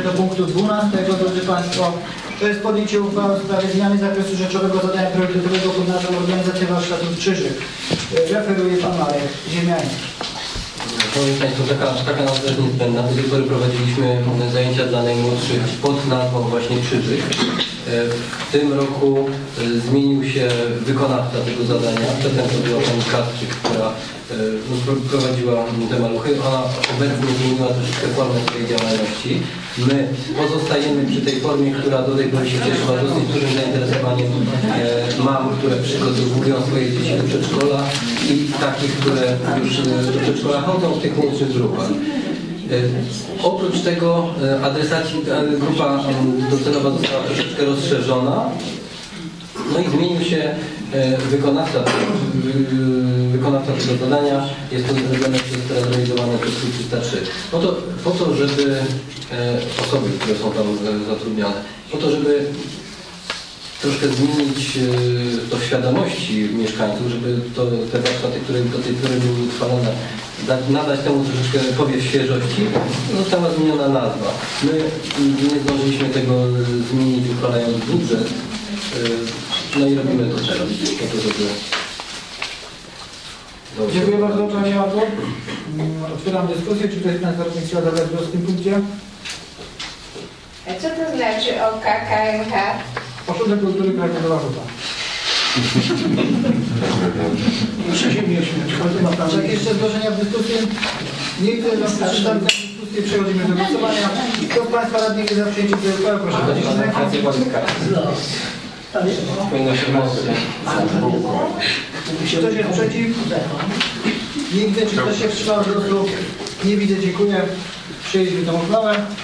Przechodzimy do punktu 12, drodzy Państwo. To jest podjęcie uchwały w sprawie zmiany zakresu rzeczowego zadania priorytetowego pod nazwą Organizacja Warsztatów Czyżyk. Referuje Pan Marek Ziemiański. Szanowni Państwo, taka nazwa jest niezbędna. Do tej pory prowadziliśmy zajęcia dla najmłodszych pod nazwą właśnie Przywych. W tym roku zmienił się wykonawca tego zadania. Przedtem to była Pani Kaczyk, która prowadziła te maluchy. Ona obecnie zmieniła troszeczkę formę swojej działalności. My pozostajemy przy tej formie, która do tej pory się cieszyła dosyć dużym zainteresowaniem mam, które przygotowują swoje dzieci do przedszkola i takich, które już do przedszkola chodzą w tych młodszych grupach. Oprócz tego adresaci, grupa docelowa została troszeczkę rozszerzona. No i zmienił się wykonawca tego zadania. Jest to realizowane przez 303. No to po to, żeby osoby, które są tam zatrudnione, po to, żeby troszkę zmienić to w świadomości mieszkańców, żeby to, te warsztaty, które do tej pory były utrwalone, nadać temu troszeczkę powiew świeżości, została zmieniona nazwa. My nie zdążyliśmy tego zmienić, uchwalając budżet, no i robimy to teraz. Dziękuję bardzo, Pani Mato. Otwieram dyskusję. Czy ktoś z Państwa chciał zabrać głos w tym punkcie? A co to znaczy OKKMH? Ośrodek Kultury Krajowa Ruta. Muszę się mieszkać. Czy jakieś jeszcze zgłoszenia w dyskusji? Nie chcę, przeczytam tę dyskusję, przechodzimy do głosowania. Kto z Państwa radnych jest za przyjęciem tej uchwały? Proszę podnieść rękę. Czy ktoś jest przeciw? Nie widzę. Czy ktoś się wstrzymał z głosu? Nie widzę, dziękuję. Przyjęliśmy tę uchwałę.